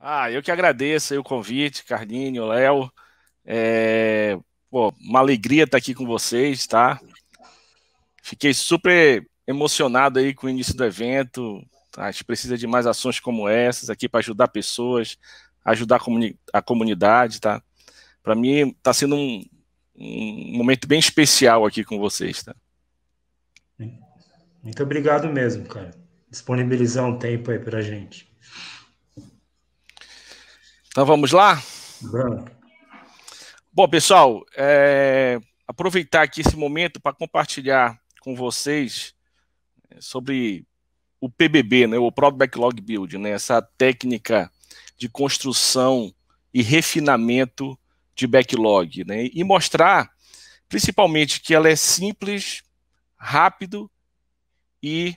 Ah, eu que agradeço aí o convite, Carlinho, Léo. Pô, uma alegria estar aqui com vocês, tá? Fiquei super emocionado aí com o início do evento. Tá? A gente precisa de mais ações como essas aqui para ajudar pessoas, ajudar a comunidade, tá? Para mim, está sendo um momento bem especial aqui com vocês, tá? Muito obrigado mesmo, cara. Disponibilizar um tempo aí para a gente. Então, vamos lá? Vamos. Bom, pessoal, aproveitar aqui esse momento para compartilhar com vocês sobre o PBB, né, o Product Backlog Build, né, essa técnica de construção e refinamento de backlog, né, e mostrar, principalmente, que ela é simples, rápido e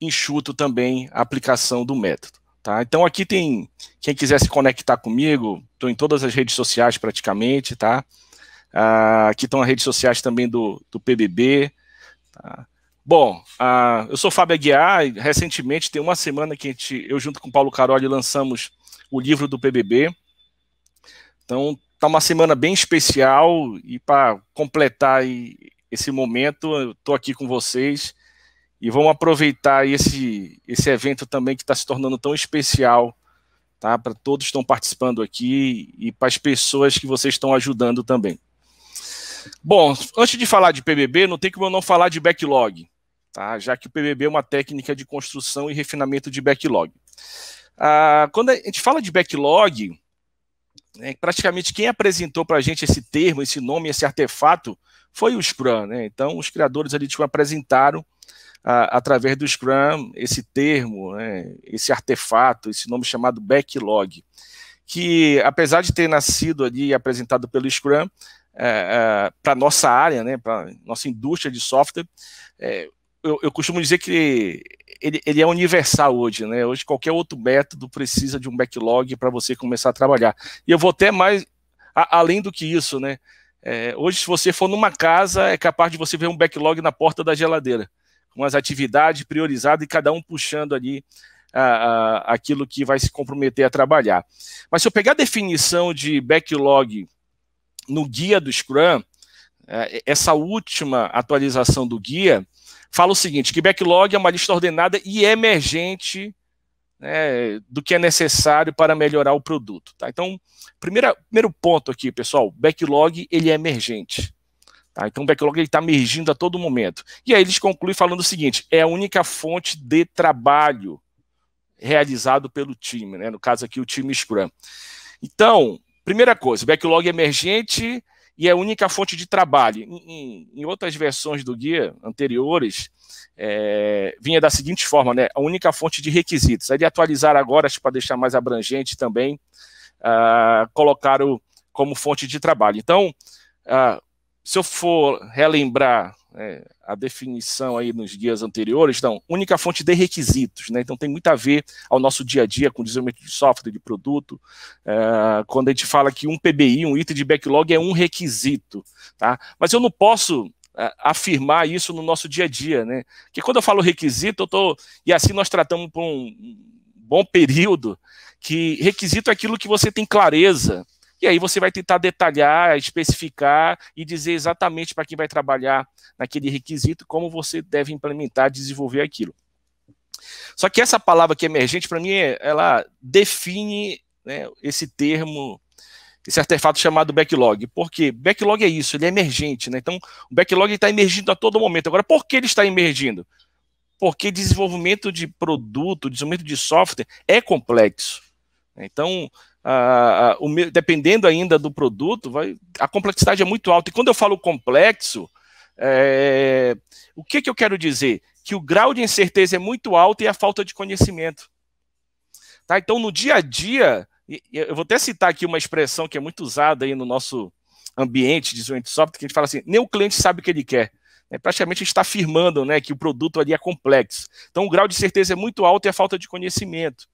enxuto também a aplicação do método. Tá? Então aqui tem, quem quiser se conectar comigo, estou em todas as redes sociais praticamente, tá? Aqui estão as redes sociais também do PBB. Tá? Bom, eu sou Fábio Aguiar, e recentemente, tem uma semana que eu junto com o Paulo Caroli lançamos o livro do PBB. Então está uma semana bem especial e para completar esse momento, eu estou aqui com vocês. E vamos aproveitar esse evento também que está se tornando tão especial, tá? Para todos que estão participando aqui e para as pessoas que vocês estão ajudando também. Bom, antes de falar de PBB, não tem como eu não falar de backlog, tá? Já que o PBB é uma técnica de construção e refinamento de backlog. Quando a gente fala de backlog, né, praticamente quem apresentou para a gente esse termo, esse nome, esse artefato, foi o Scrum, né? Então, os criadores ali te apresentaram através do Scrum, esse termo, né, esse artefato, esse nome chamado backlog, que apesar de ter nascido ali apresentado pelo Scrum, para nossa área, né, para nossa indústria de software, eu costumo dizer que ele é universal hoje, né? Hoje qualquer outro método precisa de um backlog para você começar a trabalhar. E eu vou até mais além do que isso, né? Hoje, se você for numa casa, é capaz de você ver um backlog na porta da geladeira, com as atividades priorizadas e cada um puxando ali aquilo que vai se comprometer a trabalhar. Mas se eu pegar a definição de backlog no guia do Scrum, essa última atualização do guia fala o seguinte, que backlog é uma lista ordenada e emergente, né, do que é necessário para melhorar o produto. Tá? Então, primeiro ponto aqui, pessoal, backlog ele é emergente. Tá, então o backlog está emergindo a todo momento. E aí eles concluem falando o seguinte, é a única fonte de trabalho realizado pelo time, né? No caso aqui o time Scrum. Então, primeira coisa, backlog emergente e é a única fonte de trabalho. Em outras versões do guia anteriores, vinha da seguinte forma, né? A única fonte de requisitos. Aí de atualizar agora, acho que para deixar mais abrangente também, colocaram como fonte de trabalho. Então, se eu for relembrar a definição aí nos guias anteriores, então, única fonte de requisitos, né? Então tem muito a ver ao nosso dia a dia com desenvolvimento de software, de produto, quando a gente fala que um PBI, um item de backlog é um requisito, tá? Mas eu não posso afirmar isso no nosso dia a dia, né? Porque quando eu falo requisito, e assim nós tratamos por um bom período, que requisito é aquilo que você tem clareza. E aí você vai tentar detalhar, especificar e dizer exatamente para quem vai trabalhar naquele requisito como você deve implementar, desenvolver aquilo. Só que essa palavra que é emergente, para mim, ela define, né, esse termo, esse artefato chamado backlog. Por quê? Backlog é isso, ele é emergente, né? Então, o backlog está emergindo a todo momento. Agora, por que ele está emergindo? Porque desenvolvimento de produto, desenvolvimento de software é complexo. Então, dependendo ainda do produto, a complexidade é muito alta. E quando eu falo complexo, o que eu quero dizer? Que o grau de incerteza é muito alto e a falta de conhecimento. Tá? Então, no dia a dia, eu vou até citar aqui uma expressão que é muito usada aí no nosso ambiente de desenvolvimento de software, que a gente fala assim, nem o cliente sabe o que ele quer. Praticamente a gente está afirmando, né, que o produto ali é complexo. Então, o grau de incerteza é muito alto e a falta de conhecimento.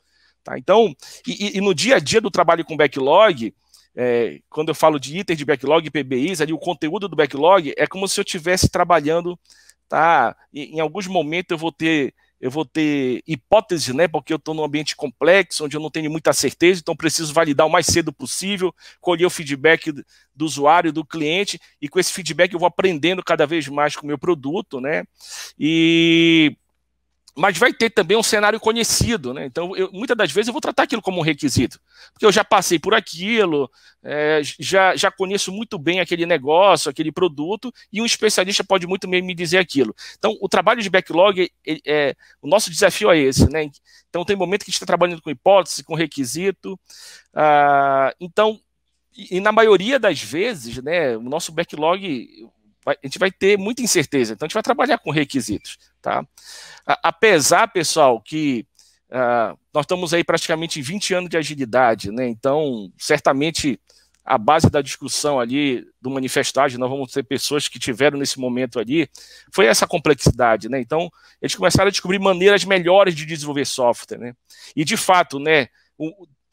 Tá, então, e no dia a dia do trabalho com backlog, quando eu falo de itens de backlog, PBIs, ali, o conteúdo do backlog é como se eu estivesse trabalhando, tá? Em alguns momentos eu vou ter eu vou ter hipótese, né, porque eu estou num ambiente complexo, onde eu não tenho muita certeza, então preciso validar o mais cedo possível, colher o feedback do usuário, do cliente, e com esse feedback eu vou aprendendo cada vez mais com o meu produto, né, mas vai ter também um cenário conhecido, né? Então, muitas das vezes eu vou tratar aquilo como um requisito, porque eu já passei por aquilo, já conheço muito bem aquele negócio, aquele produto, e um especialista pode muito bem me dizer aquilo. Então, o trabalho de backlog, o nosso desafio é esse, né? Então, tem momento que a gente está trabalhando com hipótese, com requisito, então, e na maioria das vezes, né, o nosso backlog... a gente vai ter muita incerteza, então a gente vai trabalhar com requisitos, tá? Apesar, pessoal, que nós estamos aí praticamente em 20 anos de agilidade, né? Então, certamente, a base da discussão ali do Manifesto Ágil, nós vamos ter pessoas que tiveram nesse momento ali, foi essa complexidade, né? Então, eles começaram a descobrir maneiras melhores de desenvolver software, né? E, de fato, né,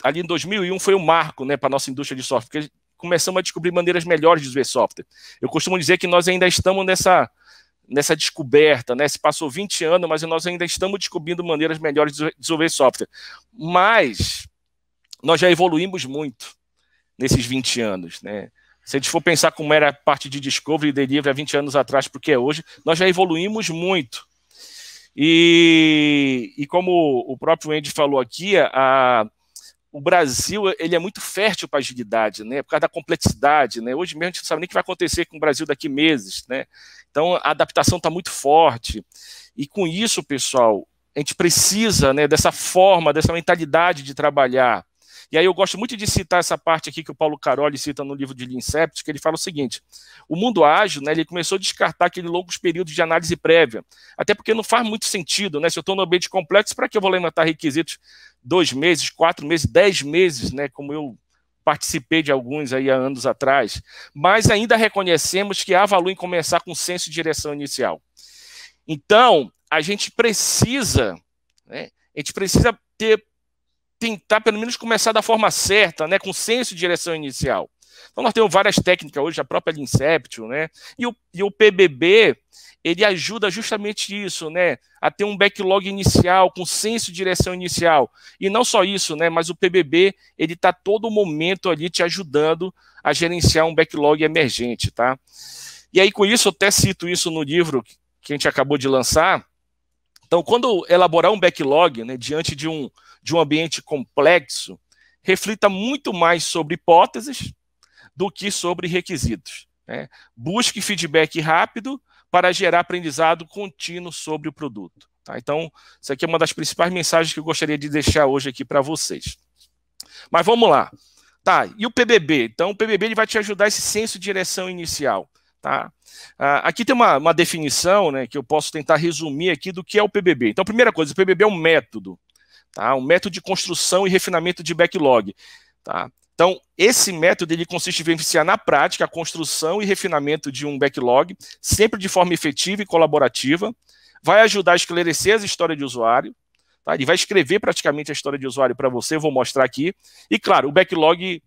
ali em 2001 foi um marco, né, para a nossa indústria de software, porque começamos a descobrir maneiras melhores de desenvolver software. Eu costumo dizer que nós ainda estamos nessa descoberta, né? Se passou 20 anos, mas nós ainda estamos descobrindo maneiras melhores de desenvolver software. Mas nós já evoluímos muito nesses 20 anos, né? Se a gente for pensar como era a parte de discovery e delivery há 20 anos atrás, porque é hoje, nós já evoluímos muito. E como o próprio Andy falou aqui, o Brasil, ele é muito fértil para a agilidade, né? Por causa da complexidade, né? Hoje mesmo a gente não sabe nem o que vai acontecer com o Brasil daqui a meses, né? Então, a adaptação está muito forte. E com isso, pessoal, a gente precisa, né, dessa forma, dessa mentalidade de trabalhar. E aí eu gosto muito de citar essa parte aqui que o Paulo Caroli cita no livro de Lean Inception, que ele fala o seguinte: o mundo ágil, né, ele começou a descartar aqueles longos períodos de análise prévia, até porque não faz muito sentido, né? Se eu estou num ambiente complexo, para que eu vou levantar requisitos 2 meses, 4 meses, 10 meses, né, como eu participei de alguns aí há anos atrás? Mas ainda reconhecemos que há valor em começar com senso de direção inicial. Então, a gente precisa, né, tentar pelo menos começar da forma certa, né, com senso de direção inicial. Então nós temos várias técnicas hoje, a própria Lean Inception, né, e o PBB, ele ajuda justamente isso, né, a ter um backlog inicial, com senso de direção inicial. E não só isso, né, mas o PBB, ele está todo momento ali te ajudando a gerenciar um backlog emergente, tá? E aí com isso, eu até cito isso no livro que a gente acabou de lançar. Então, quando elaborar um backlog, né, diante de um ambiente complexo, reflita muito mais sobre hipóteses do que sobre requisitos, né? Busque feedback rápido para gerar aprendizado contínuo sobre o produto, tá? Então, isso aqui é uma das principais mensagens que eu gostaria de deixar hoje aqui para vocês. Mas vamos lá. Tá, e o PBB? Então, o PBB, ele vai te ajudar esse senso de direção inicial, tá? Aqui tem uma definição, né, que eu posso tentar resumir aqui do que é o PBB. Então, a primeira coisa, o PBB é um método, tá? Um método de construção e refinamento de backlog, tá? Então, esse método, ele consiste em vivenciar na prática a construção e refinamento de um backlog, sempre de forma efetiva e colaborativa, vai ajudar a esclarecer a história de usuário, tá? Ele vai escrever praticamente a história de usuário para você, eu vou mostrar aqui, e claro, o backlog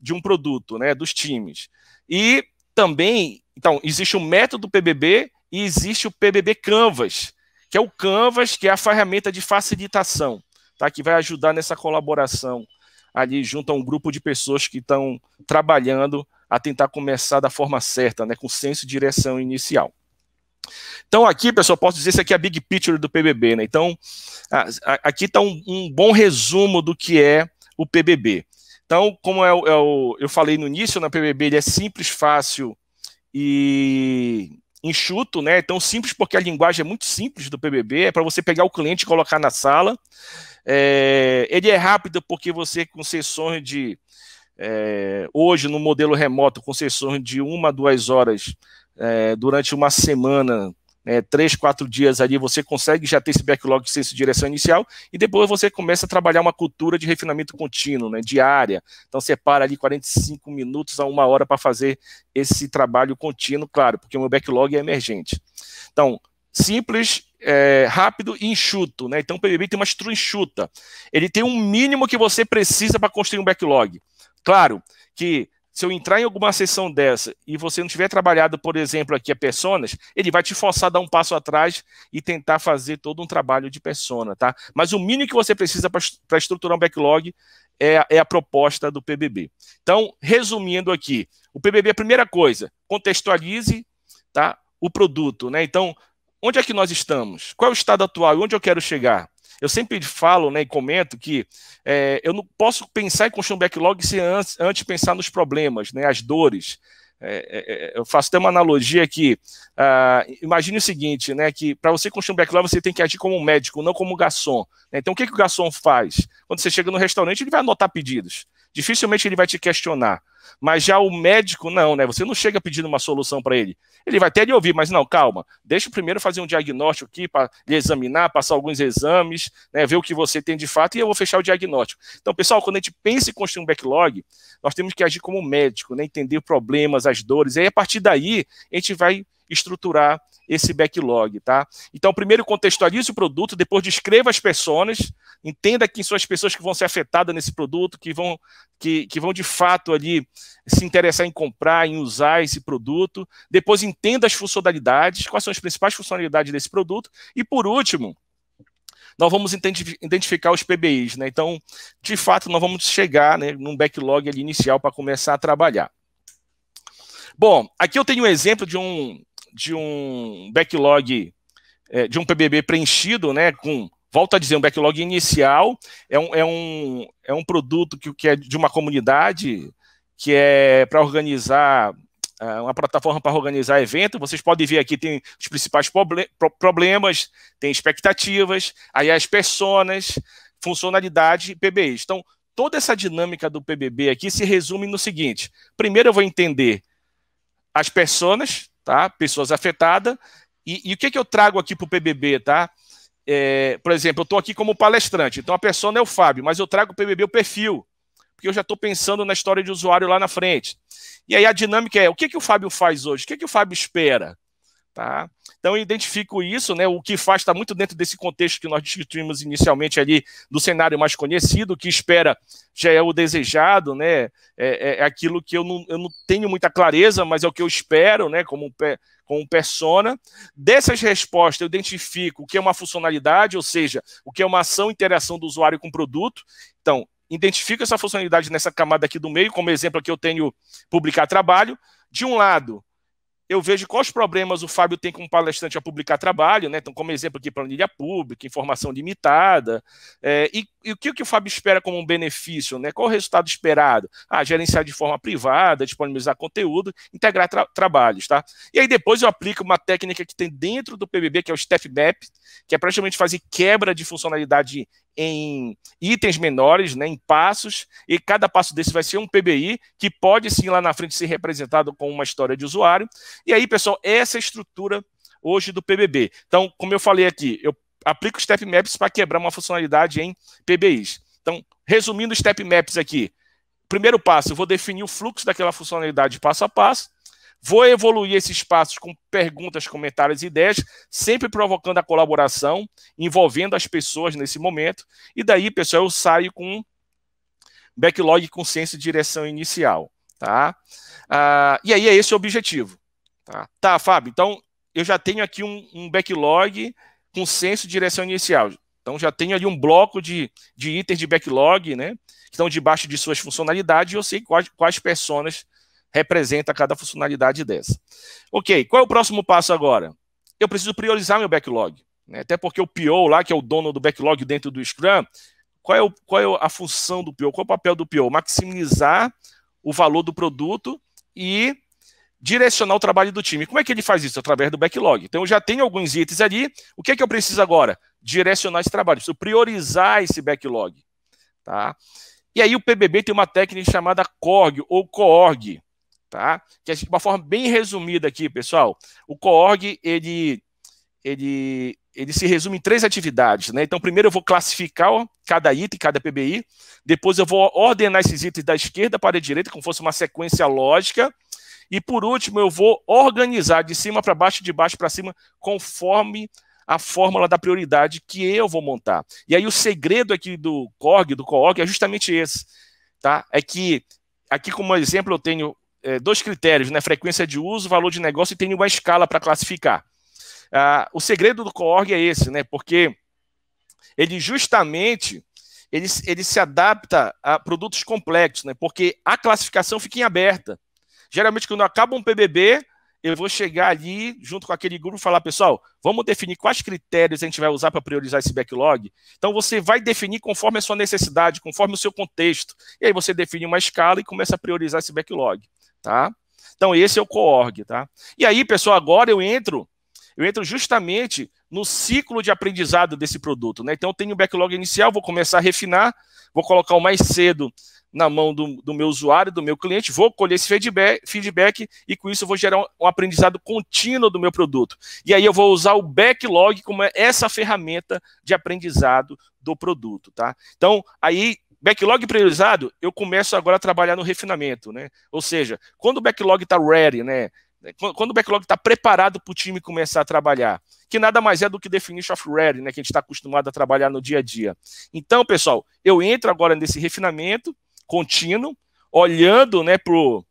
de um produto, né, dos times. E também, então, existe o método PBB e existe o PBB Canvas, que é o Canvas, que é a ferramenta de facilitação, tá? Que vai ajudar nessa colaboração ali junto a um grupo de pessoas que estão trabalhando a tentar começar da forma certa, né, com senso de direção inicial. Então aqui, pessoal, posso dizer que isso aqui é a big picture do PBB, né? Então, aqui está um bom resumo do que é o PBB. Então, como eu falei no início, na PBB ele é simples, fácil e enxuto, né? Então, simples porque a linguagem é muito simples do PBB, é para você pegar o cliente e colocar na sala. Ele é rápido porque você, com sessões de... hoje, no modelo remoto, com sessões de 1 a 2 horas durante uma semana, 3, 4 dias ali, você consegue já ter esse backlog de senso de direção inicial, e depois você começa a trabalhar uma cultura de refinamento contínuo, né, diária. Então, separa ali 45 minutos a 1 hora para fazer esse trabalho contínuo, claro, porque o meu backlog é emergente. Então, simples, rápido e enxuto, né? Então, o PBB tem uma estrutura enxuta. Ele tem um mínimo que você precisa para construir um backlog. Claro que Se eu entrar em alguma sessão dessa e você não tiver trabalhado, por exemplo, aqui a personas, ele vai te forçar a dar um passo atrás e tentar fazer todo um trabalho de persona, tá? Mas o mínimo que você precisa para estruturar um backlog é a proposta do PBB. Então, resumindo aqui, o PBB, a primeira coisa, contextualize, tá, o produto, né? Então, onde é que nós estamos? Qual é o estado atual e onde eu quero chegar? Eu sempre falo, né, e comento que eu não posso pensar em construir um backlog sem antes pensar nos problemas, né, as dores. Eu faço até uma analogia aqui. Imagine o seguinte, né, que para você construir um backlog, você tem que agir como um médico, não como um garçom. Então, o que o garçom faz? Quando você chega no restaurante, ele vai anotar pedidos. Dificilmente ele vai te questionar. Mas já o médico, não, né? Você não chega pedindo uma solução para ele. Ele vai até lhe ouvir, mas não, calma. Deixa eu primeiro fazer um diagnóstico aqui para lhe examinar, passar alguns exames, né, ver o que você tem de fato e eu vou fechar o diagnóstico. Então, pessoal, quando a gente pensa em construir um backlog, nós temos que agir como médico, né, entender problemas, as dores. E aí, a partir daí, a gente vai estruturar esse backlog, tá? Então, primeiro contextualize o produto, depois descreva as personas, entenda quem são as pessoas que vão ser afetadas nesse produto, que vão de fato ali se interessar em comprar, em usar esse produto, depois entenda as funcionalidades, quais são as principais funcionalidades desse produto, e por último, nós vamos identificar os PBIs, né? Então, de fato, nós vamos chegar, né, num backlog ali inicial para começar a trabalhar. Bom, aqui eu tenho um exemplo de um backlog, de um PBB preenchido, né, com, volto a dizer, um backlog inicial, é um produto que é de uma comunidade, que é para organizar, uma plataforma para organizar evento. Vocês podem ver aqui, tem os principais problemas, tem expectativas, aí as personas, funcionalidade e PBIs. Então, toda essa dinâmica do PBB aqui se resume no seguinte: primeiro eu vou entender as personas, tá? Pessoas afetadas. E o que eu trago aqui para o PBB, tá? Por exemplo, eu estou aqui como palestrante, então a persona é o Fábio, mas eu trago o PBB o perfil, porque eu já estou pensando na história de usuário lá na frente. E aí a dinâmica é, o que o Fábio faz hoje? O que o Fábio espera? Tá? Então eu identifico isso, né? O que faz está muito dentro desse contexto que nós discutimos inicialmente ali, do cenário mais conhecido, o que espera já é o desejado, né? É aquilo que eu não tenho muita clareza, mas é o que eu espero, né? Como um persona. Dessas respostas eu identifico o que é uma funcionalidade, ou seja, o que é uma ação, interação do usuário com o produto. Então, identifico essa funcionalidade nessa camada aqui do meio, como exemplo aqui eu tenho publicar trabalho. De um lado, eu vejo quais problemas o Fábio tem como palestrante ao publicar trabalho, né? Então, como exemplo aqui, planilha pública, informação limitada, e o que o Fábio espera como um benefício, né? Qual o resultado esperado? Gerenciar de forma privada, disponibilizar conteúdo, integrar trabalhos, tá? E aí depois eu aplico uma técnica que tem dentro do PBB, que é o Step Map, que é praticamente fazer quebra de funcionalidade em itens menores, né, em passos, e cada passo desse vai ser um PBI, que pode sim lá na frente ser representado com uma história de usuário. E aí, pessoal, essa é a estrutura hoje do PBB. Então, como eu falei aqui, eu aplico Step Maps para quebrar uma funcionalidade em PBIs. Então, resumindo os Step Maps aqui, primeiro passo, eu vou definir o fluxo daquela funcionalidade passo a passo, vou evoluir esses passos com perguntas, comentários e ideias, sempre provocando a colaboração, envolvendo as pessoas nesse momento. E daí, pessoal, eu saio com um backlog com senso de direção inicial. Tá? E aí é esse o objetivo. Tá, Fábio, então eu já tenho aqui um backlog com senso de direção inicial. Então já tenho ali um bloco de itens de backlog, né, que estão debaixo de suas funcionalidades, e eu sei quais personas representa cada funcionalidade dessa. Ok, qual é o próximo passo agora? Eu preciso priorizar meu backlog, né? Até porque o PO lá, que é o dono do backlog dentro do Scrum, qual é a função do PO? Qual é o papel do PO? Maximizar o valor do produto e direcionar o trabalho do time. Como é que ele faz isso? Através do backlog. Então, eu já tenho alguns itens ali. O que é que eu preciso agora? Direcionar esse trabalho. Eu preciso priorizar esse backlog. Tá? E aí, o PBB tem uma técnica chamada CORG, ou CORG. Tá? Que é de uma forma bem resumida aqui, pessoal. O CORG, ele se resume em 3 atividades, né? Então, primeiro eu vou classificar cada item, cada PBI. Depois eu vou ordenar esses itens da esquerda para a direita, como se fosse uma sequência lógica. E, por último, eu vou organizar de cima para baixo, de baixo para cima, conforme a fórmula da prioridade que eu vou montar. E aí o segredo aqui do CORG é justamente esse, tá? É que Aqui, como exemplo, eu tenho dois critérios, né? Frequência de uso, valor de negócio, e tenho uma escala para classificar. O segredo do CORG é esse, né? Porque ele justamente ele se adapta a produtos complexos, né? Porque a classificação fica em aberta. Geralmente, quando acaba um PBB, eu vou chegar ali, junto com aquele grupo, e falar, pessoal, vamos definir quais critérios a gente vai usar para priorizar esse backlog. Então, você vai definir conforme a sua necessidade, conforme o seu contexto. E aí, você define uma escala e começa a priorizar esse backlog, tá? Então, esse é o CORG, tá? E aí, pessoal, agora eu entro justamente no ciclo de aprendizado desse produto, né? Então, eu tenho o backlog inicial, vou começar a refinar, vou colocar o mais cedo na mão do meu usuário, do meu cliente, vou colher esse feedback e com isso eu vou gerar um aprendizado contínuo do meu produto. E aí eu vou usar o backlog como essa ferramenta de aprendizado do produto, tá? Então, aí, backlog priorizado, eu começo agora a trabalhar no refinamento, né? Ou seja, quando o backlog está ready, né? Quando o backlog está preparado para o time começar a trabalhar, que nada mais é do que definition of ready, né? Que a gente está acostumado a trabalhar no dia a dia. Então, pessoal, eu entro agora nesse refinamento contínuo, olhando, né, pro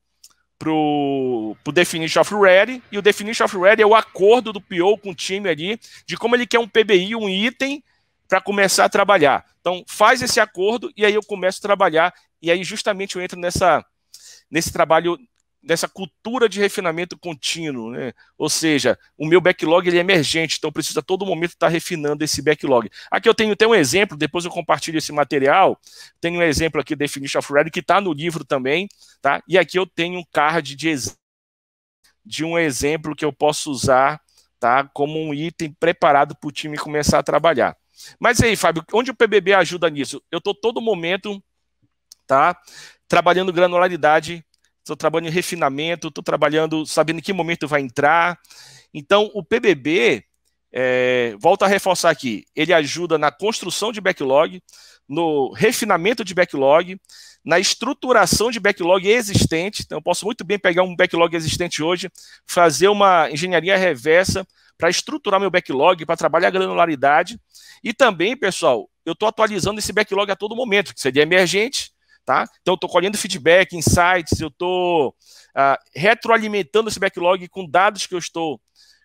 definition of ready, e o definition of ready é o acordo do PO com o time ali, de como ele quer um PBI, um item, para começar a trabalhar. Então, faz esse acordo, e aí eu começo a trabalhar, e aí justamente eu entro nesse trabalho, nessa cultura de refinamento contínuo, né? Ou seja, o meu backlog ele é emergente, então precisa a todo momento estar refinando esse backlog. Aqui eu tenho até um exemplo, depois eu compartilho esse material, tenho um exemplo aqui, Definition of Ready, que está no livro também, tá? E aqui eu tenho um card de um exemplo que eu posso usar, tá? Como um item preparado para o time começar a trabalhar. Mas aí, Fábio, onde o PBB ajuda nisso? Eu estou todo momento, tá? Trabalhando granularidade, estou trabalhando em refinamento, estou trabalhando sabendo em que momento vai entrar. Então, o PBB, volto a reforçar aqui, ele ajuda na construção de backlog, no refinamento de backlog, na estruturação de backlog existente. Então, eu posso muito bem pegar um backlog existente hoje, fazer uma engenharia reversa para estruturar meu backlog, para trabalhar a granularidade. E também, pessoal, eu estou atualizando esse backlog a todo momento, que seria emergente, tá? Então, eu estou colhendo feedback, insights, eu estou retroalimentando esse backlog com dados que eu estou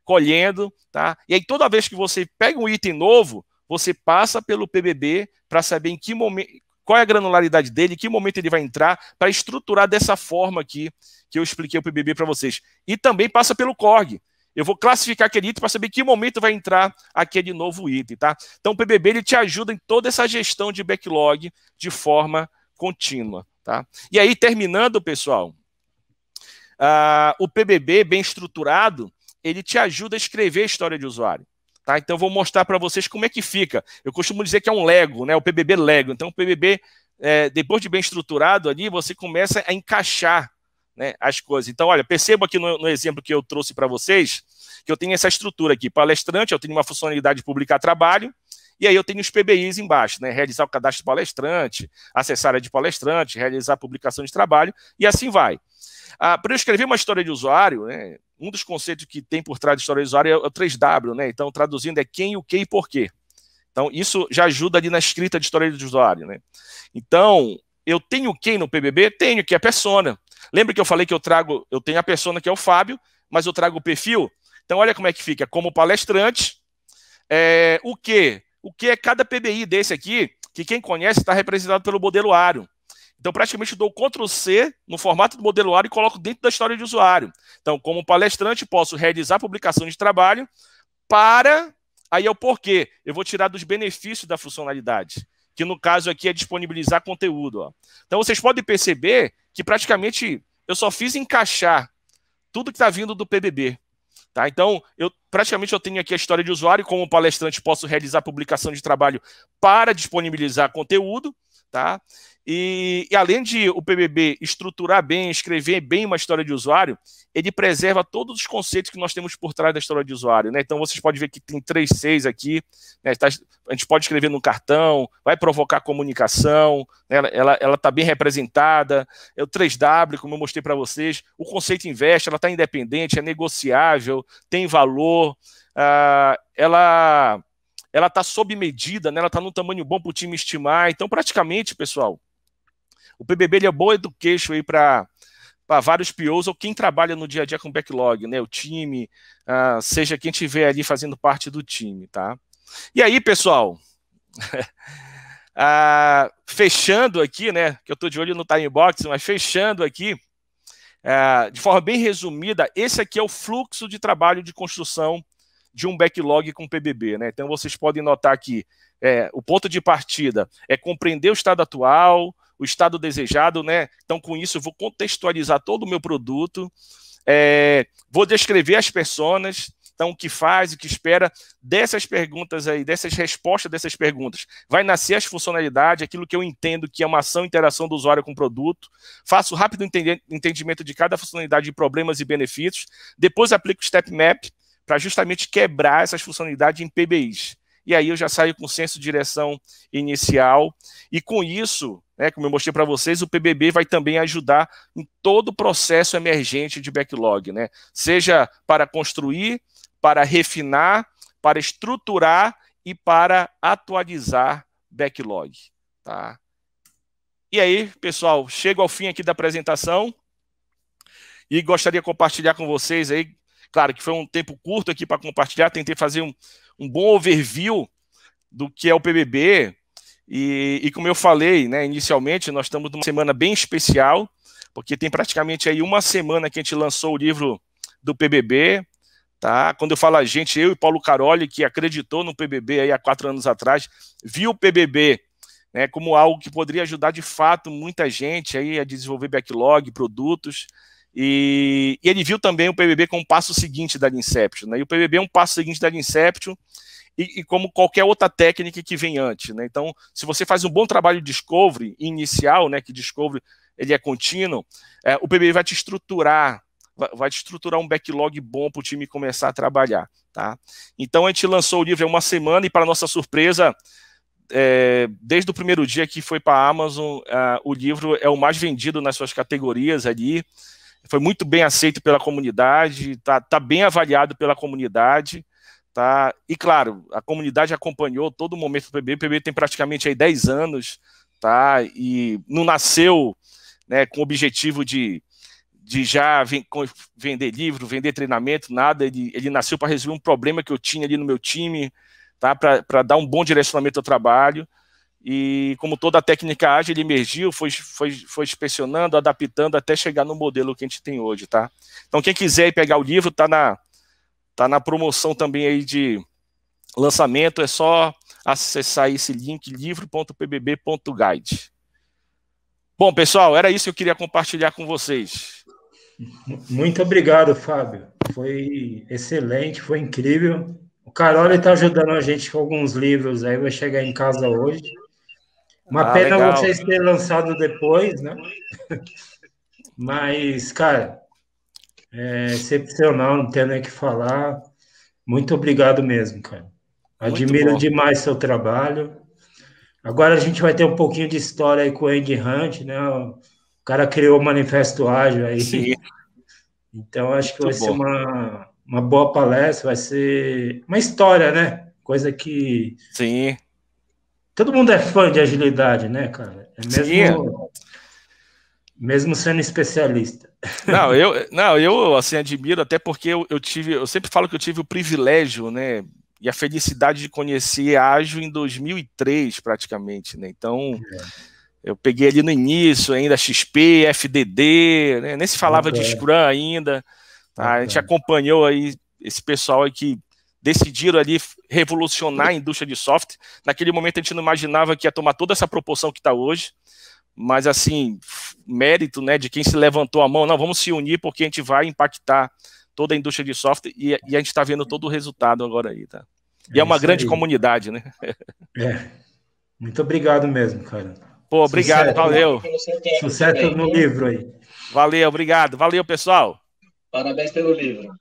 colhendo, tá? E aí, toda vez que você pega um item novo, você passa pelo PBB para saber em que momento, qual é a granularidade dele, em que momento ele vai entrar, para estruturar dessa forma aqui que eu expliquei o PBB para vocês. E também passa pelo CORG. Eu vou classificar aquele item para saber em que momento vai entrar aquele novo item, tá? Então, o PBB ele te ajuda em toda essa gestão de backlog de forma contínua, tá? E aí, terminando, pessoal, o PBB bem estruturado, ele te ajuda a escrever a história de usuário, tá? Então, eu vou mostrar para vocês como é que fica. Eu costumo dizer que é um Lego, né? O PBB Lego. Então, o PBB, depois de bem estruturado ali, você começa a encaixar, né, as coisas. Então, olha, perceba aqui no exemplo que eu trouxe para vocês, que eu tenho essa estrutura aqui. Palestrante, eu tenho uma funcionalidade de publicar trabalho. E aí eu tenho os PBIs embaixo, né? Realizar o cadastro de palestrante, acessar a área de palestrante, realizar a publicação de trabalho, e assim vai. Para eu escrever uma história de usuário, né, um dos conceitos que tem por trás de história de usuário é o 3W, né? Então, traduzindo, é quem, o que e porquê. Então, isso já ajuda ali na escrita de história de usuário, né? Então, eu tenho quem no PBB? Tenho, que é a persona. Lembra que eu falei que eu tenho a persona, que é o Fábio, mas eu trago o perfil? Então, olha como é que fica. Como palestrante, o que? O que é cada PBI desse aqui, que quem conhece está representado pelo modelo ARIO. Então, praticamente, eu dou Ctrl+C no formato do modelo ARIO e coloco dentro da história de usuário. Então, como palestrante, posso realizar a publicação de trabalho para... Aí é o porquê. Eu vou tirar dos benefícios da funcionalidade, que no caso aqui é disponibilizar conteúdo, ó. Então, vocês podem perceber que praticamente eu só fiz encaixar tudo que está vindo do PBB. Tá? Então, praticamente eu tenho aqui a história de usuário, como palestrante posso realizar publicação de trabalho para disponibilizar conteúdo, tá? E além de o PBB estruturar bem, escrever bem uma história de usuário, ele preserva todos os conceitos que nós temos por trás da história de usuário, né? Então, vocês podem ver que tem 3 Cs aqui, né? A gente pode escrever no cartão, vai provocar comunicação, né? Ela está bem representada, é o 3W, como eu mostrei para vocês, o conceito investe, ela está independente, é negociável, tem valor, ela está sob medida, né? Ela está num tamanho bom para o time estimar. Então, praticamente, pessoal, O PBB ele é bom education aí para vários POs ou quem trabalha no dia a dia com backlog, né? O time, seja quem estiver ali fazendo parte do time, tá? E aí, pessoal, fechando aqui, né? Que eu estou de olho no time box, mas fechando aqui, de forma bem resumida, esse aqui é o fluxo de trabalho de construção de um backlog com PBB, né? Então vocês podem notar que o ponto de partida é compreender o estado atual, o estado desejado, né? Então com isso eu vou contextualizar todo o meu produto, vou descrever as personas, então o que faz, o que espera, dessas perguntas aí, dessas respostas dessas perguntas, vai nascer as funcionalidades, aquilo que eu entendo que é uma ação, interação do usuário com o produto, faço rápido entendimento de cada funcionalidade de problemas e benefícios, depois aplico o Step Map, para justamente quebrar essas funcionalidades em PBIs. E aí eu já saio com senso de direção inicial. E com isso, né, como eu mostrei para vocês, o PBB vai também ajudar em todo o processo emergente de backlog, né? Seja para construir, para refinar, para estruturar e para atualizar backlog. Tá? E aí, pessoal, chego ao fim aqui da apresentação e gostaria de compartilhar com vocês aí. Claro que foi um tempo curto aqui para compartilhar, tentei fazer um bom overview do que é o PBB e como eu falei, né, inicialmente, nós estamos numa semana bem especial, porque tem praticamente aí uma semana que a gente lançou o livro do PBB, tá? Quando eu falo a gente, eu e Paulo Caroli, que acreditou no PBB aí há 4 anos atrás, viu o PBB, né, como algo que poderia ajudar de fato muita gente aí a desenvolver backlog, produtos. E ele viu também o PBB como um passo seguinte da Lean Inception, né? E o PBB é um passo seguinte da Lean Inception e como qualquer outra técnica que vem antes, né? Então, se você faz um bom trabalho de discovery inicial, né, que discovery ele é contínuo, o PBB vai te estruturar, um backlog bom para o time começar a trabalhar, tá? Então, a gente lançou o livro há uma semana e, para nossa surpresa, desde o primeiro dia que foi para a Amazon, o livro é o mais vendido nas suas categorias ali. Foi muito bem aceito pela comunidade, tá bem avaliado pela comunidade, tá? E claro, a comunidade acompanhou todo o momento do PBB. O PBB tem praticamente aí 10 anos, tá? E não nasceu, né, com o objetivo de já vender livro, vender treinamento, nada. Ele nasceu para resolver um problema que eu tinha ali no meu time, tá? Para dar um bom direcionamento ao trabalho. E como toda a técnica ágil, ele emergiu, foi inspecionando, adaptando até chegar no modelo que a gente tem hoje, tá? Então quem quiser pegar o livro, tá na promoção também aí de lançamento, é só acessar esse link, livro.pbb.guide. Bom, pessoal, era isso que eu queria compartilhar com vocês. Muito obrigado, Fábio. Foi excelente, foi incrível. O Caroli está ajudando a gente com alguns livros aí, vai chegar em casa hoje. Uma pena legal Vocês terem lançado depois, né? Mas, cara, é excepcional, não tem nem o que falar. Muito obrigado mesmo, cara. Admiro demais seu trabalho. Agora a gente vai ter um pouquinho de história aí com o Andy Hunt, né? O cara criou o Manifesto Ágil aí. Sim. Então, acho que vai ser uma boa palestra, vai ser uma história, né? Coisa que... Sim. Todo mundo é fã de agilidade, né, cara? É mesmo, mesmo sendo especialista. Não, eu assim, admiro, até porque eu sempre falo que eu tive o privilégio, né, e a felicidade de conhecer Ágil em 2003, praticamente, né? Então, eu peguei ali no início ainda XP, FDD, né? Nem se falava de Scrum ainda. Tá, a gente acompanhou aí esse pessoal aí que decidiram ali revolucionar a indústria de software. Naquele momento a gente não imaginava que ia tomar toda essa proporção que está hoje, mas assim, mérito, né, de quem se levantou a mão, não, vamos se unir porque a gente vai impactar toda a indústria de software e a gente está vendo todo o resultado agora aí, tá? E é uma grande comunidade, né? Muito obrigado mesmo, cara. Pô, obrigado, sucesso, valeu. Sucesso no livro aí. Valeu, obrigado. Valeu, pessoal. Parabéns pelo livro.